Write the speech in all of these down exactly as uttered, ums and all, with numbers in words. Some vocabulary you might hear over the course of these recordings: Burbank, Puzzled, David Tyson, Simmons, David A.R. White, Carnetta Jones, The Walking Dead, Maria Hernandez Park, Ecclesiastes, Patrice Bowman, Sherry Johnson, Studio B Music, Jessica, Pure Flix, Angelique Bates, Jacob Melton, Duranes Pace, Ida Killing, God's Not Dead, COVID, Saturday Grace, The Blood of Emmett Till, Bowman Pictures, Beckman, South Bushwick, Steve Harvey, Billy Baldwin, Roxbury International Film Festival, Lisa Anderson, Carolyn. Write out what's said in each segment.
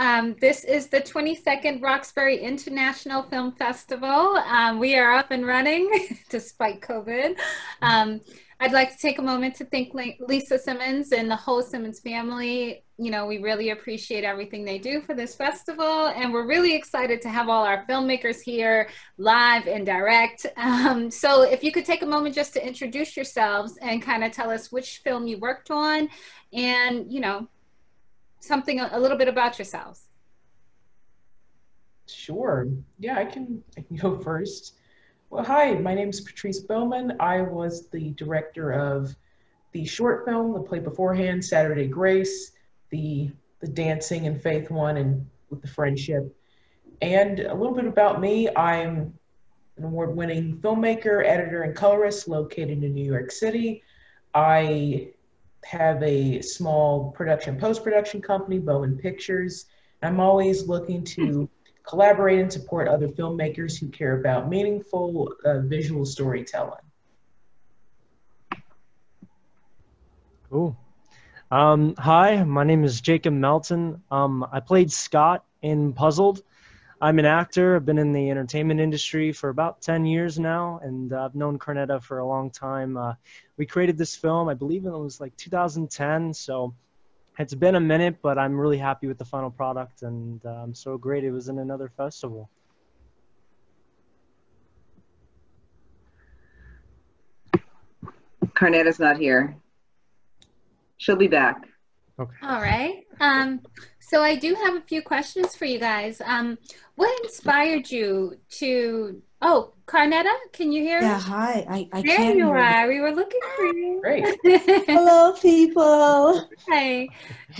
Um, this is the twenty-second Roxbury International Film Festival. Um, we are up and running despite COVID. Um, I'd like to take a moment to thank Lisa Simmons and the whole Simmons family. You know, we really appreciate everything they do for this festival, and we're really excited to have all our filmmakers here live and direct. Um, so if you could take a moment just to introduce yourselves and kind of tell us which film you worked on and, you know, something, a little bit about yourselves. Sure, yeah, I can, I can go first. Well, hi, my name is Patrice Bowman. I was the director of the short film, the play beforehand, Saturday Grace, the the dancing and faith one, and with the friendship. And a little bit about me, I'm an award-winning filmmaker, editor, and colorist located in New York City. I have a small production, post-production company, Bowman Pictures. I'm always looking to collaborate and support other filmmakers who care about meaningful uh, visual storytelling. Cool. Um, hi, my name is Jacob Melton. Um, I played Scott in Puzzled. I'm an actor. I've been in the entertainment industry for about ten years now, and uh, I've known Carnetta for a long time. Uh, we created this film, I believe it was like two thousand ten, so it's been a minute, but I'm really happy with the final product, and uh, I'm so great it was in another festival. Carnetta's not here. She'll be back. Okay. All right. Um, so I do have a few questions for you guys. Um, what inspired you to, oh, Carnetta, can you hear me? Yeah, hi. I, I there can you hear are. Me. We were looking for you. Great. Hello, people. Hi. Hey.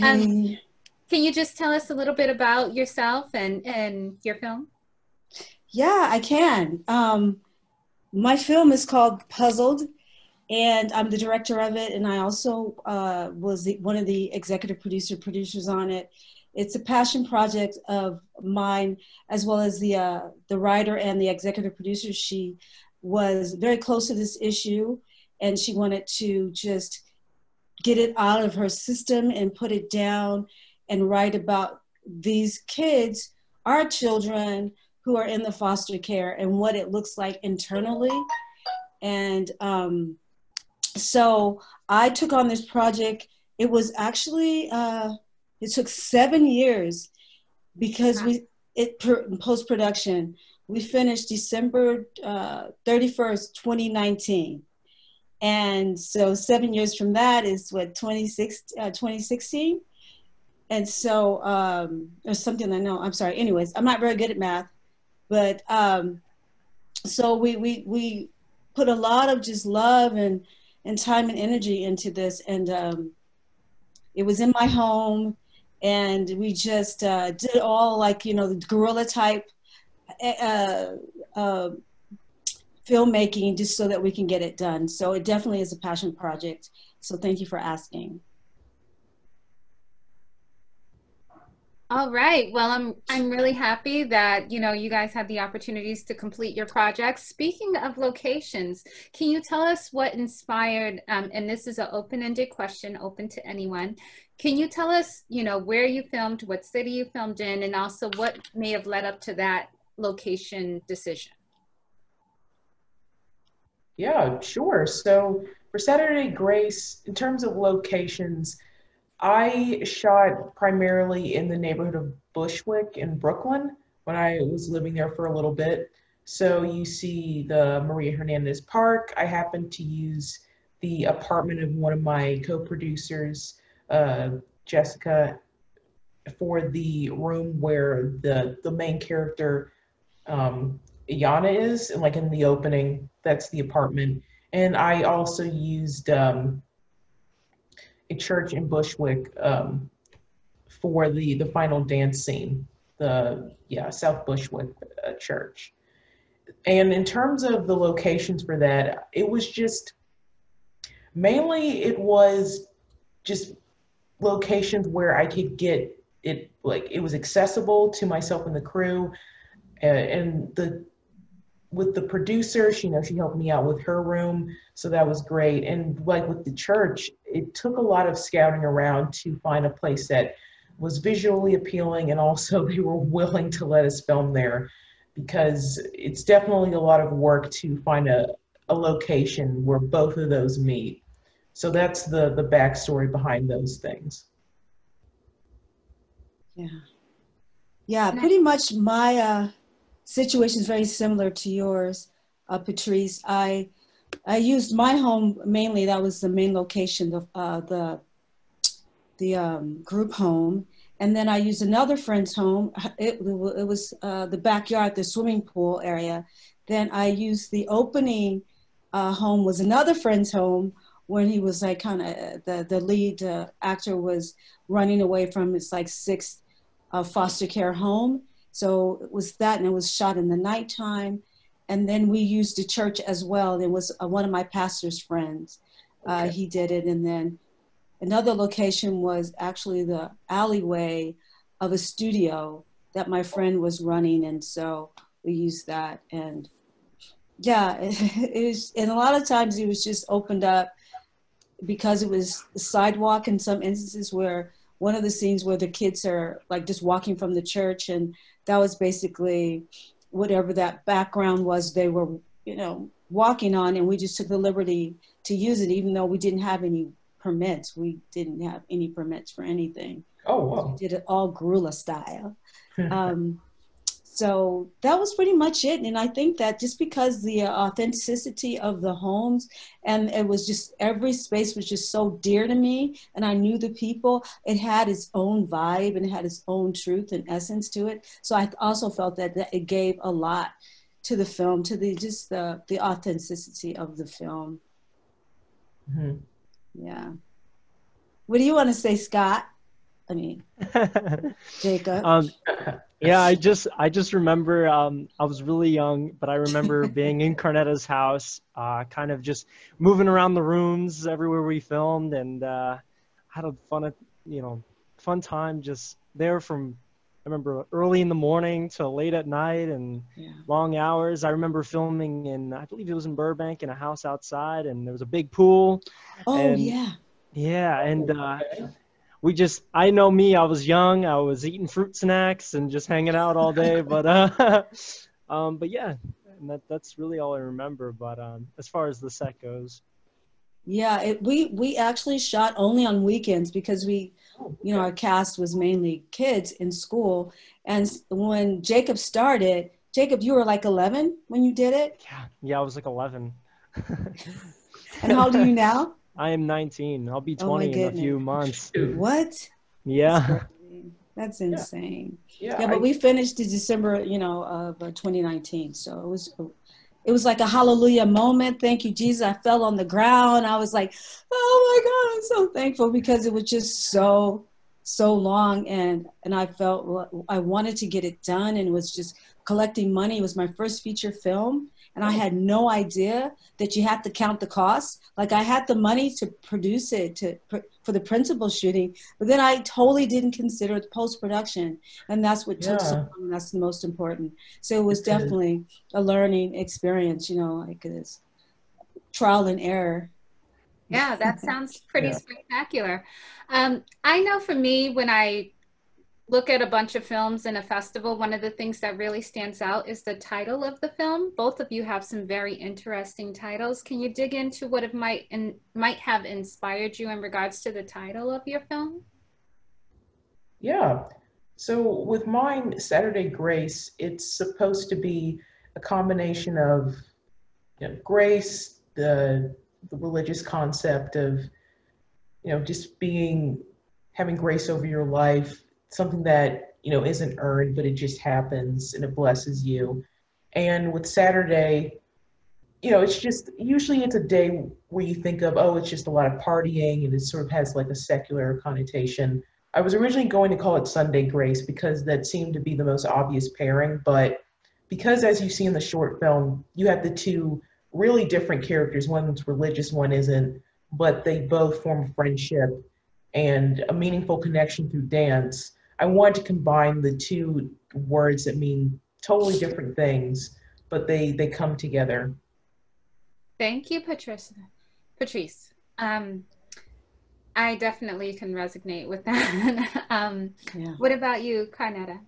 Um, can you just tell us a little bit about yourself and, and your film? Yeah, I can. Um, my film is called Puzzled, and I'm the director of it, and I also uh, was the, one of the executive producer producers on it. It's a passion project of mine, as well as the, uh, the writer and the executive producer. She was very close to this issue, and she wanted to just get it out of her system and put it down and write about these kids, our children, who are in the foster care and what it looks like internally. And um, so I took on this project. It was actually, uh, it took seven years because we, it per, post-production, we finished December uh, thirty-first, twenty nineteen. And so seven years from that is what, twenty sixteen? And so, um, or something I know, I'm sorry. Anyways, I'm not very good at math, but um, so we, we, we put a lot of just love and, and time and energy into this. And um, it was in my home. And we just uh, did all like, you know, the guerrilla type uh, uh, filmmaking just so that we can get it done. So it definitely is a passion project. So thank you for asking. All right. Well, I'm, I'm really happy that, you know, you guys had the opportunities to complete your projects. Speaking of locations, can you tell us what inspired, um, and this is an open-ended question, open to anyone. Can you tell us, you know, where you filmed, what city you filmed in, and also what may have led up to that location decision? Yeah, sure. So for Saturday Grace, in terms of locations, I shot primarily in the neighborhood of Bushwick in Brooklyn when I was living there for a little bit. So you see the Maria Hernandez Park. I happened to use the apartment of one of my co-producers, uh, Jessica, for the room where the, the main character, um, Yana is, and like in the opening, that's the apartment. And I also used, um, a church in Bushwick um, for the, the final dance scene, the yeah South Bushwick uh, church. And in terms of the locations for that, it was just, mainly it was just locations where I could get it, like it was accessible to myself and the crew. And, and the with the producer, she, you know, she helped me out with her room, so that was great. And like with the church, it took a lot of scouting around to find a place that was visually appealing, and also they were willing to let us film there, because it's definitely a lot of work to find a, a location where both of those meet. So that's the, the backstory behind those things. Yeah. Yeah, pretty much my uh, situation is very similar to yours, uh, Patrice. I, I used my home mainly. That was the main location, the, uh, the, the um, group home. And then I used another friend's home. It, it was uh, the backyard, the swimming pool area. Then I used the opening uh, home was another friend's home, when he was like kind of, the, the lead uh, actor was running away from his like sixth uh, foster care home. So it was that, and it was shot in the nighttime. And then we used the church as well. There was uh, one of my pastor's friends, uh, okay. He did it. And then another location was actually the alleyway of a studio that my friend was running. And so we used that. And yeah, it, it was, and a lot of times it was just opened up because it was the sidewalk in some instances, where one of the scenes where the kids are like just walking from the church. And that was basically whatever that background was they were, you know, walking on. And we just took the liberty to use it, even though we didn't have any permits. We didn't have any permits for anything. Oh, wow. We did it all guerrilla style. um, so that was pretty much it. And I think that just because the authenticity of the homes, and it was just, every space was just so dear to me, and I knew the people, it had its own vibe and it had its own truth and essence to it. So I also felt that, that it gave a lot to the film, to the, just the, the authenticity of the film. Mm-hmm. Yeah. What do you want to say, Scott? I mean, Jacob. Um, yeah, I just I just remember um, I was really young, but I remember being in Carnetta's house, uh, kind of just moving around the rooms everywhere we filmed, and uh, had a fun, you know, fun time just there from, I remember early in the morning to late at night, and yeah. long hours. I remember filming in, I believe it was in Burbank, in a house outside, and there was a big pool. Oh, and, yeah. Yeah, and uh, we just, I know me, I was young, I was eating fruit snacks and just hanging out all day, but uh, um, but yeah, and that, that's really all I remember, but um, as far as the set goes. Yeah, it, we, we actually shot only on weekends because we, you know, our cast was mainly kids in school. And when Jacob started, Jacob, you were like eleven when you did it? Yeah, yeah, I was like eleven. And how old are you now? I am nineteen. I'll be twenty oh in a few months. What? Yeah. That's insane. Yeah, yeah, yeah, but I, we finished in December, you know, of twenty nineteen. So it was... It was like a hallelujah moment. Thank you, Jesus. I fell on the ground. I was like, oh my God, I'm so thankful, because it was just so, so long. And, and I felt I wanted to get it done, and was just collecting money. It was my first feature film. And I had no idea that you had to count the costs. Like, I had the money to produce it to for the principal shooting, but then I totally didn't consider the post-production. And that's what yeah. took so long, and that's the most important. So it was it definitely did. a learning experience, you know, like this trial and error. Yeah, that sounds pretty yeah. spectacular. Um, I know for me, when I look at a bunch of films in a festival, one of the things that really stands out is the title of the film. Both of you have some very interesting titles. Can you dig into what it might and might have inspired you in regards to the title of your film? Yeah, so with mine, Saturday Grace, it's supposed to be a combination of, you know, grace, the, the religious concept of, you know, just being, having grace over your life, something that, you know, isn't earned, but it just happens and it blesses you. And with Saturday, you know, it's just, usually it's a day where you think of, oh, it's just a lot of partying, and it sort of has like a secular connotation. I was originally going to call it Sunday Grace because that seemed to be the most obvious pairing, but because, as you see in the short film, you have the two really different characters, one's religious, one isn't, but they both form a friendship and a meaningful connection through dance. I wanted to combine the two words that mean totally different things, but they, they come together. Thank you, Patricia. Patrice. Um, I definitely can resonate with that. um, yeah. What about you, Carnetta?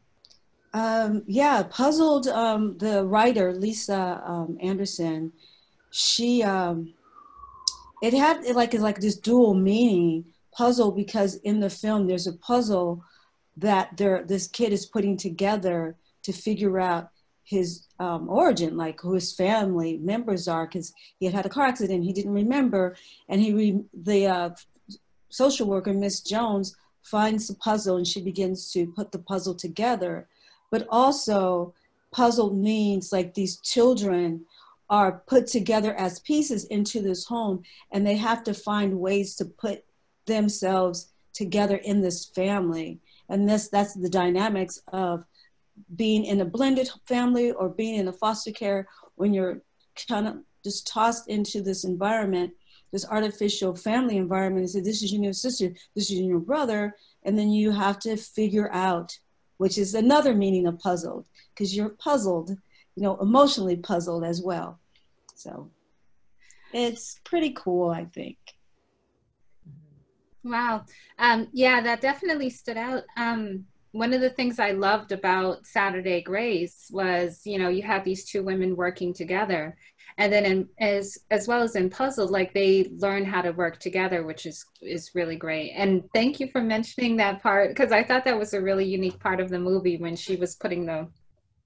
Um, yeah, Puzzled, um, the writer, Lisa um, Anderson, she, um, it had it like, like this dual meaning, puzzle, because in the film there's a puzzle that there, this kid is putting together to figure out his um, origin, like who his family members are, because he had had a car accident, he didn't remember, and he re the uh, social worker, Miss Jones, finds the puzzle and she begins to put the puzzle together. But also, puzzle means like these children are put together as pieces into this home, and they have to find ways to put themselves together in this family. And this, that's the dynamics of being in a blended family or being in a foster care, when you're kind of just tossed into this environment, this artificial family environment. So this is your new sister, this is your new brother, and then you have to figure out, which is another meaning of puzzled, because you're puzzled, you know, emotionally puzzled as well. So it's pretty cool, I think. Wow. Um, yeah, that definitely stood out. Um, one of the things I loved about Saturday Grace was, you know, you have these two women working together, and then in, as as well as in Puzzled, like they learn how to work together, which is is really great. And thank you for mentioning that part, because I thought that was a really unique part of the movie when she was putting the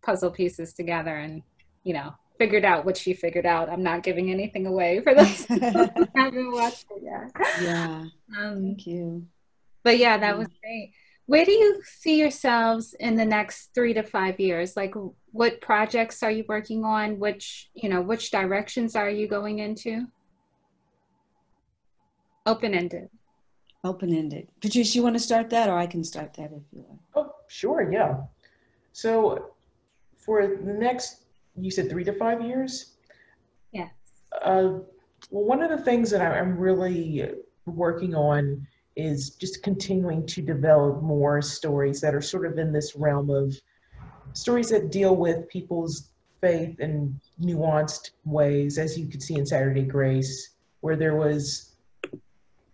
puzzle pieces together and, you know, figured out what she figured out. I'm not giving anything away for those who haven't watched it yet. Yeah. Um, thank you. But yeah, that yeah. was great. Where do you see yourselves in the next three to five years? Like, what projects are you working on? Which, you know, which directions are you going into? Open-ended. Open-ended. Patrice, you want to start that, or I can start that if you want. Oh, sure, yeah. So for the next, you said three to five years? Yes. Uh, well, one of the things that I'm really working on is just continuing to develop more stories that are sort of in this realm of stories that deal with people's faith in nuanced ways, as you could see in Saturday Grace, where there was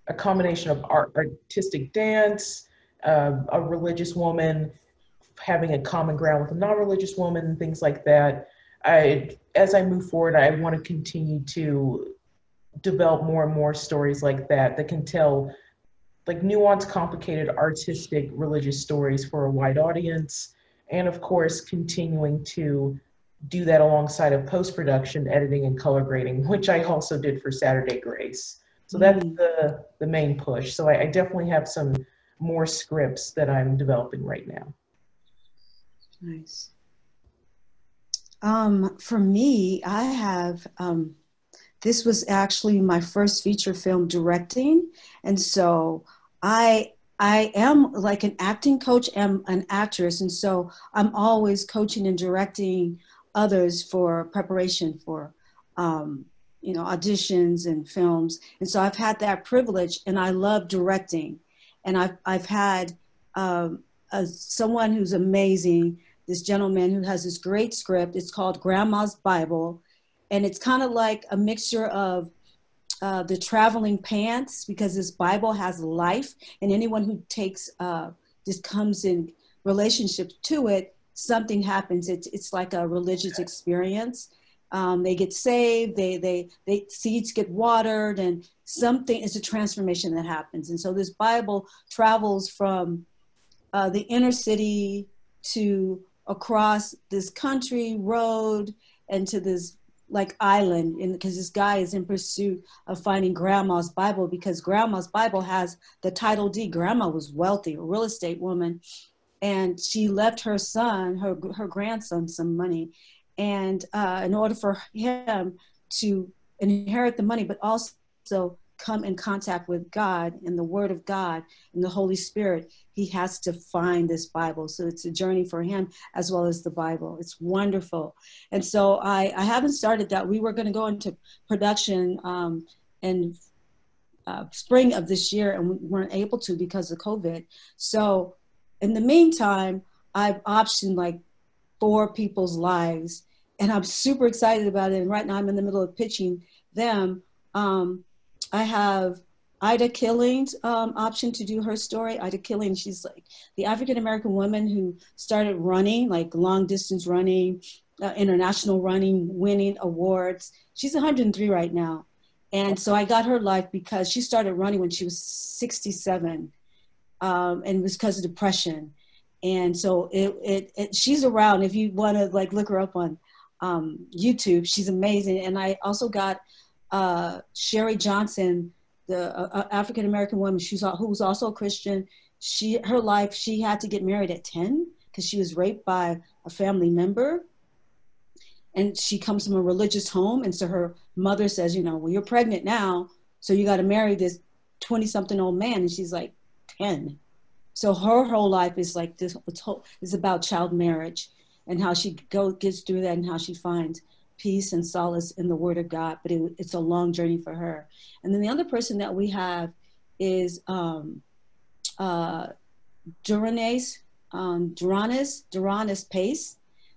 a combination of art, artistic dance, uh, a religious woman having a common ground with a non-religious woman, things like that. I, as I move forward, I want to continue to develop more and more stories like that that can tell like nuanced, complicated, artistic, religious stories for a wide audience. And of course, continuing to do that alongside of post-production, editing, and color grading, which I also did for Saturday Grace. So mm-hmm. that's the, the main push. So I, I definitely have some more scripts that I'm developing right now. Nice. Um, for me, I have, um, this was actually my first feature film directing. And so I, I am like an acting coach and an actress. And so I'm always coaching and directing others for preparation for, um, you know, auditions and films. And so I've had that privilege, and I love directing. And I've, I've had um, a, someone who's amazing, this gentleman who has this great script. It's called Grandma's Bible. And it's kind of like a mixture of uh, The Traveling Pants, because this Bible has life, and anyone who takes, uh, just comes in relationship to it, something happens. It's, it's like a religious experience. Um, they get saved, they, they, they, seeds get watered, and something, it's a transformation that happens. And so this Bible travels from uh, the inner city to across this country road and to this like island, and because this guy is in pursuit of finding Grandma's Bible, because Grandma's Bible has the title deed. Grandma was wealthy, a real estate woman, and she left her son, her, her grandson, some money, and uh, in order for him to inherit the money, but also come in contact with God and the Word of God and the Holy Spirit, he has to find this Bible. So it's a journey for him as well as the Bible. It's wonderful. And so I, I haven't started that. We were going to go into production um, in uh, spring of this year, and we weren't able to because of COVID. So in the meantime, I've optioned like four people's lives, and I'm super excited about it. And right now I'm in the middle of pitching them. Um, I have Ida Killing's um, option to do her story. Ida Killing, she's like the African-American woman who started running, like long distance running, uh, international running, winning awards. She's one hundred and three right now. And so I got her life because she started running when she was sixty-seven, um, and it was because of depression. And so it, it, it she's around. If you want to like look her up on um, YouTube, she's amazing. And I also got uh, Sherry Johnson, the uh, African-American woman, she's, who was also a Christian. She, her life, she had to get married at ten because she was raped by a family member. And she comes from a religious home. And so her mother says, you know, well, you're pregnant now, so you got to marry this twenty something old man. And she's like ten. So her whole life is like this, it's, whole, it's about child marriage and how she go, gets through that and how she finds peace and solace in the word of God. But it, it's a long journey for her. And then the other person that we have is um, uh, Duranes, um, Duranes, Duranes Pace,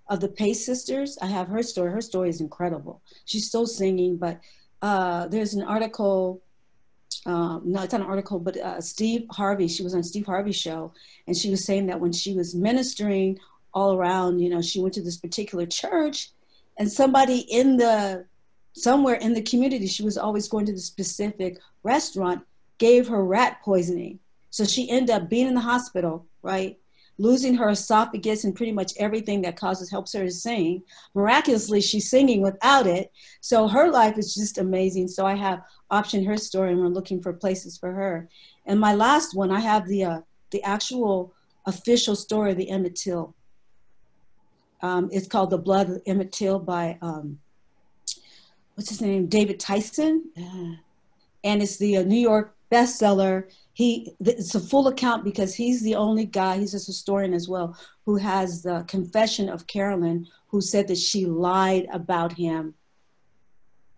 of the Pace sisters. I have her story. Her story is incredible. She's still singing, but uh, there's an article, um, no, it's not an article, but uh, Steve Harvey, she was on Steve Harvey's show, and she was saying that when she was ministering all around, you know, she went to this particular church, and somebody in the, somewhere in the community, she was always going to the specific restaurant, gave her rat poisoning. So she ended up being in the hospital, right? Losing her esophagus and pretty much everything that causes, helps her to sing. Miraculously, she's singing without it. So her life is just amazing. So I have optioned her story and we're looking for places for her. And my last one, I have the, uh, the actual official story of the Emmett Till. Um, it's called The Blood of Emmett Till by, um, what's his name? David Tyson. Uh, and it's the uh, New York bestseller. He, it's a full account because he's the only guy, he's a historian as well, who has the confession of Carolyn, who said that she lied about him.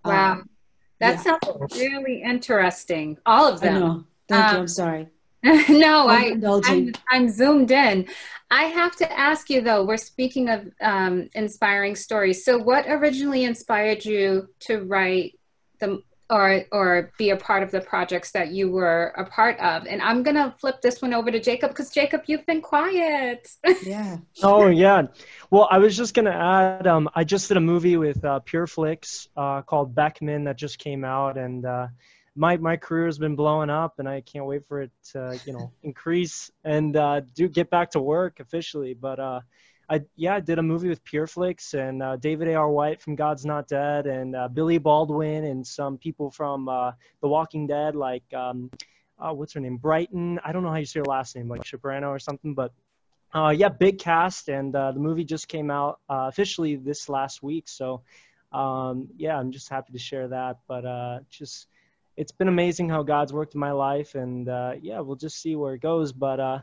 Wow. Um, that yeah. sounds really interesting. All of them. I know. Thank um, you. I'm sorry. No, I'm, I, I'm, I'm zoomed in. I have to ask you though, we're speaking of um, inspiring stories. So what originally inspired you to write the or or be a part of the projects that you were a part of? And I'm going to flip this one over to Jacob, because Jacob, you've been quiet. Yeah. Oh, yeah. Well, I was just going to add, um, I just did a movie with uh, Pure Flix uh, called Beckman that just came out. And uh, my, my career has been blowing up and I can't wait for it to, you know, increase and uh, do get back to work officially. But uh, I, yeah, I did a movie with Pure Flix and uh, David A R White from God's Not Dead and uh, Billy Baldwin and some people from uh, The Walking Dead, like, um, uh, what's her name? Brighton. I don't know how you say her last name, like Soprano or something, but uh, yeah, big cast. And uh, the movie just came out uh, officially this last week. So um, yeah, I'm just happy to share that, but uh, just, it's been amazing how God's worked in my life and uh, yeah, we'll just see where it goes. But uh,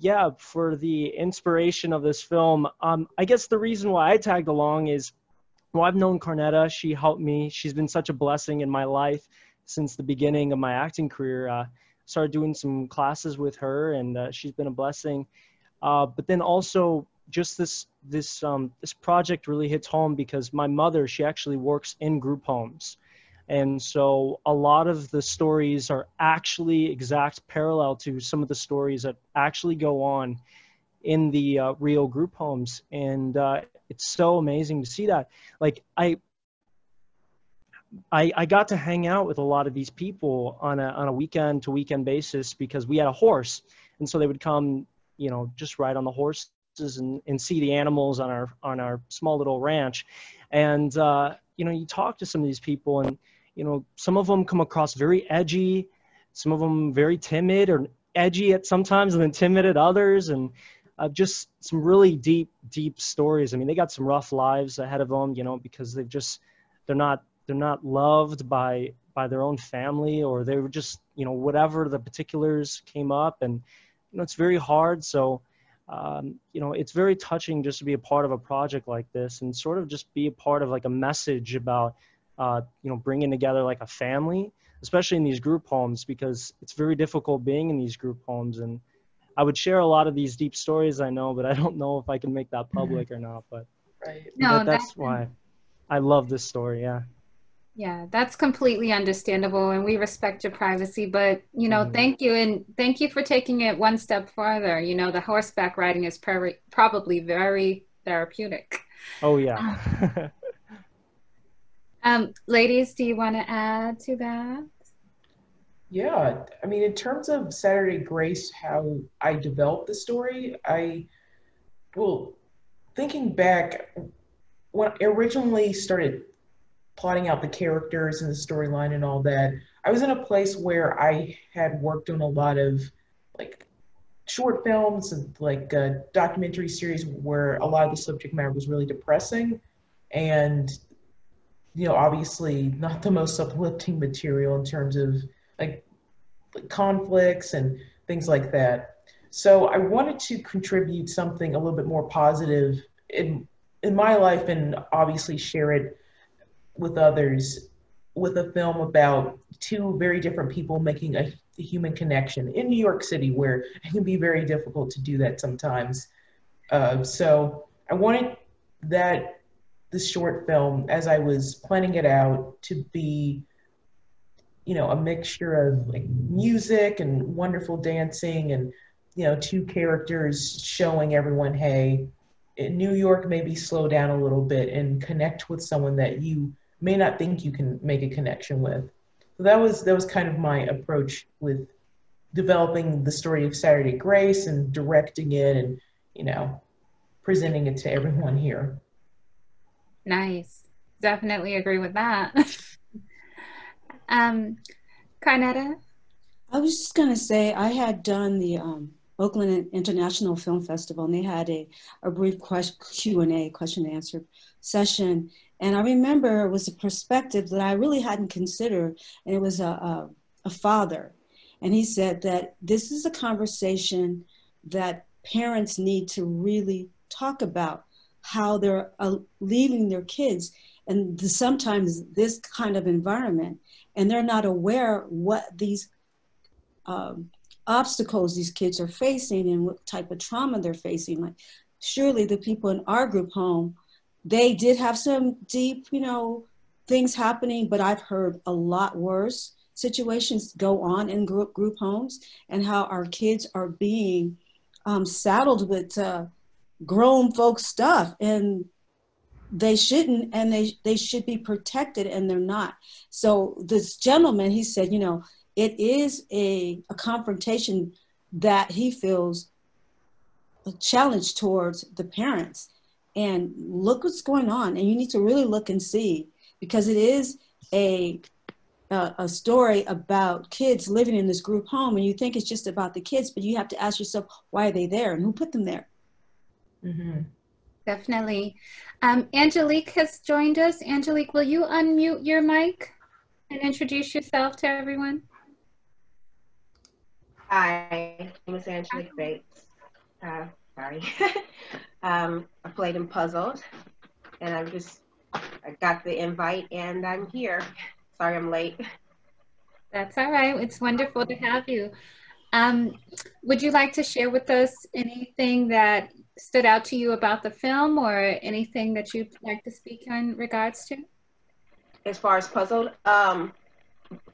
yeah, for the inspiration of this film, um, I guess the reason why I tagged along is, well, I've known Carnetta. She helped me. She's been such a blessing in my life since the beginning of my acting career. Uh, started doing some classes with her, and uh, she's been a blessing. Uh, but then also, just this this um, this project really hits home because my mother, she actually works in group homes. And so a lot of the stories are actually exact parallel to some of the stories that actually go on in the uh, real group homes. And uh, it's so amazing to see that. Like I, I, I got to hang out with a lot of these people on a, on a weekend to weekend basis because we had a horse. And so they would come, you know, just ride on the horses and, and see the animals on our, on our small little ranch. And, uh, you know, you talk to some of these people and, you know, some of them come across very edgy, some of them very timid or edgy at sometimes and then timid at others. And uh, just some really deep, deep stories. I mean, they got some rough lives ahead of them, you know, because they've just, they're not, they're not loved by, by their own family, or they were just, you know, whatever the particulars came up, and, you know, it's very hard. So, Um, you know, it's very touching just to be a part of a project like this and sort of just be a part of like a message about, uh, you know, bringing together like a family, especially in these group homes, because it's very difficult being in these group homes. And I would share a lot of these deep stories, I know, but I don't know if I can make that public or not. But, right. no, but that's, that's why I love this story. Yeah. Yeah, that's completely understandable, and we respect your privacy, but, you know, mm-hmm. thank you, and thank you for taking it one step farther. You know, the horseback riding is pr- probably very therapeutic. Oh, yeah. um, ladies, do you want to add to that? Yeah, I mean, in terms of Saturday Grace, how I developed the story, I, well, thinking back, when I originally started plotting out the characters and the storyline and all that, I was in a place where I had worked on a lot of like short films and like a documentary series where a lot of the subject matter was really depressing and, you know, obviously not the most uplifting material in terms of like conflicts and things like that. So I wanted to contribute something a little bit more positive in in my life and obviously share it with others, with a film about two very different people making a, a human connection in New York City, where it can be very difficult to do that sometimes. Uh, so I wanted that, the short film, as I was planning it out, to be, you know, a mixture of like music and wonderful dancing and, you know, two characters showing everyone, hey, in New York, maybe slow down a little bit and connect with someone that you may not think you can make a connection with. So that was that was kind of my approach with developing the story of Saturday Grace and directing it and, you know, presenting it to everyone here. Nice. Definitely agree with that. um, Carnetta? I was just going to say, I had done the um, Oakland International Film Festival, and they had a, a brief question, Q and A, question and answer session. And I remember it was a perspective that I really hadn't considered, and it was a, a, a father. And he said that this is a conversation that parents need to really talk about, how they're uh, leaving their kids, and the, sometimes this kind of environment, and they're not aware what these um, obstacles these kids are facing and what type of trauma they're facing. Like, surely the people in our group home, they did have some deep, you know, things happening, but I've heard a lot worse situations go on in group, group homes, and how our kids are being um, saddled with uh, grown folks stuff, and they shouldn't, and they, they should be protected, and they're not. So this gentleman, he said, you know, it is a, a confrontation that he feels a challenge towards the parents. And look what's going on. And you need to really look and see, because it is a, a, a story about kids living in this group home. And you think it's just about the kids, but you have to ask yourself, why are they there and who put them there? Mm-hmm. Definitely. Um, Angelique has joined us. Angelique, will you unmute your mic and introduce yourself to everyone? Hi, my name is Angelique Bates. Uh, sorry. Um, I played in Puzzled, and I'm just, I got the invite, and I'm here. Sorry I'm late. That's all right. It's wonderful to have you. Um, would you like to share with us anything that stood out to you about the film, or anything that you'd like to speak in regards to? As far as Puzzled, um,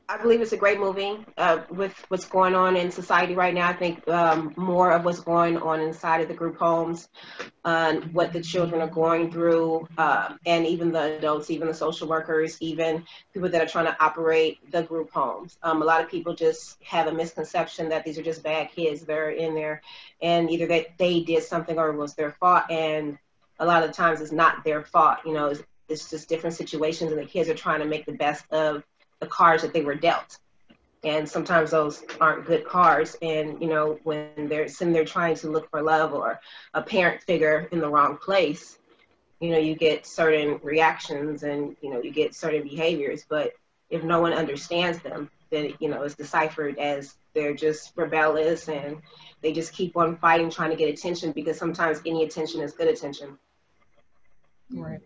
I believe it's a great movie uh, with what's going on in society right now. I think um, more of what's going on inside of the group homes, uh, what the children are going through, uh, and even the adults, even the social workers, even people that are trying to operate the group homes. Um, a lot of people just have a misconception that these are just bad kids. They're in there, and either that they, they did something or it was their fault, and a lot of the times it's not their fault. You know, it's, it's just different situations, and the kids are trying to make the best of the cards that they were dealt, and sometimes those aren't good cards. And you know, when they're sitting there trying to look for love or a parent figure in the wrong place, you know, you get certain reactions, and you know, you get certain behaviors. But if no one understands them, then you know, it's deciphered as they're just rebellious, and they just keep on fighting, trying to get attention, because sometimes any attention is good attention. Right.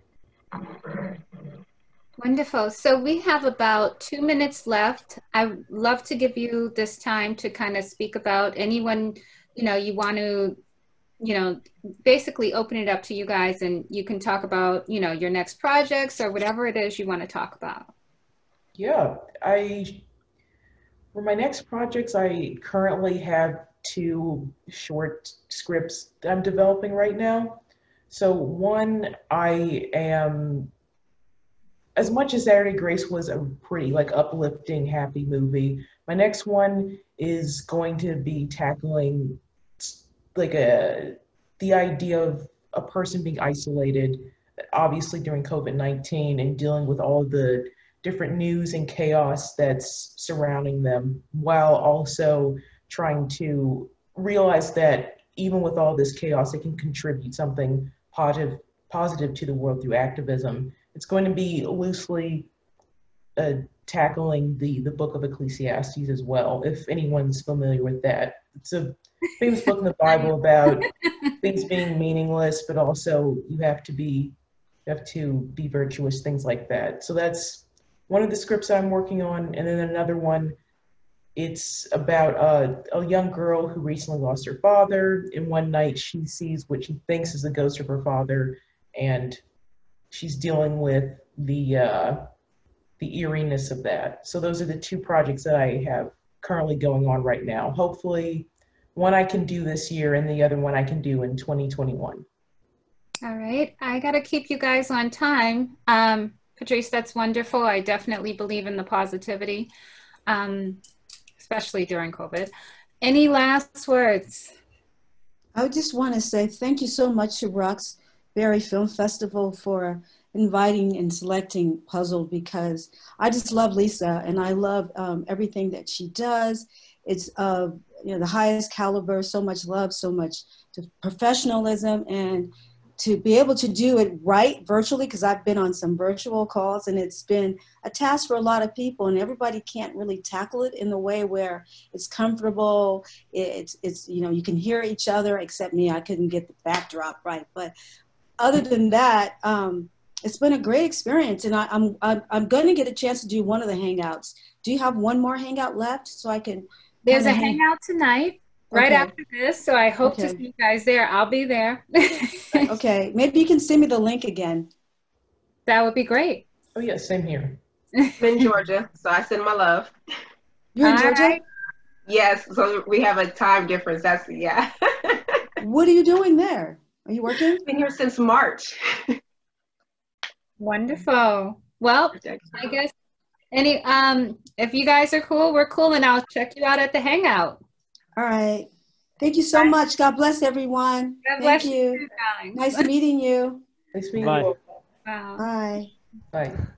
Wonderful. So we have about two minutes left. I'd love to give you this time to kind of speak about anyone, you know, you want to, you know, basically open it up to you guys, and you can talk about, you know, your next projects or whatever it is you want to talk about. Yeah, I, for my next projects, I currently have two short scripts that I'm developing right now. So one, I am, as much as Saturday Grace was a pretty like uplifting, happy movie, my next one is going to be tackling like a, the idea of a person being isolated, obviously during COVID nineteen, and dealing with all the different news and chaos that's surrounding them, while also trying to realize that even with all this chaos, it can contribute something positive, positive to the world through activism. It's going to be loosely uh, tackling the, the book of Ecclesiastes as well, if anyone's familiar with that. It's a famous book in the Bible about things being meaningless, but also you have to be you have to be virtuous, things like that. So that's one of the scripts I'm working on. And then another one, it's about a, a young girl who recently lost her father, and one night she sees what she thinks is the ghost of her father, and she's dealing with the uh, the eeriness of that. So those are the two projects that I have currently going on right now. Hopefully one I can do this year and the other one I can do in twenty twenty-one. All right, I gotta keep you guys on time. Um, Patrice, that's wonderful. I definitely believe in the positivity, um, especially during COVID. Any last words? I just wanna say thank you so much to Roxbury Film Festival for inviting and selecting Puzzled, because I just love Lisa and I love um, everything that she does. It's uh, you know, the highest caliber, so much love, so much professionalism, and to be able to do it right virtually, because I've been on some virtual calls and it's been a task for a lot of people, and everybody can't really tackle it in the way where it's comfortable. It's, it's you know, you can hear each other, except me, I couldn't get the backdrop right. But other than that, um, it's been a great experience, and I, I'm, I'm, I'm gonna get a chance to do one of the Hangouts. Do you have one more Hangout left so I can? There's a hangout tonight, right okay. after this, so I hope okay. to see you guys there. I'll be there. Okay, maybe you can send me the link again. That would be great. Oh yeah, same here. I'm in Georgia, so I send my love. You're in Hi. Georgia? Yes, so we have a time difference, that's, yeah. What are you doing there? Are you working? I've been here since March. Wonderful. Well, I guess any, um, if you guys are cool, we're cool, and I'll check you out at the Hangout. All right. Thank you so Bye. much. God bless everyone. God bless Thank you. you nice meeting you. Nice meeting Bye. you. Wow. Bye. Bye.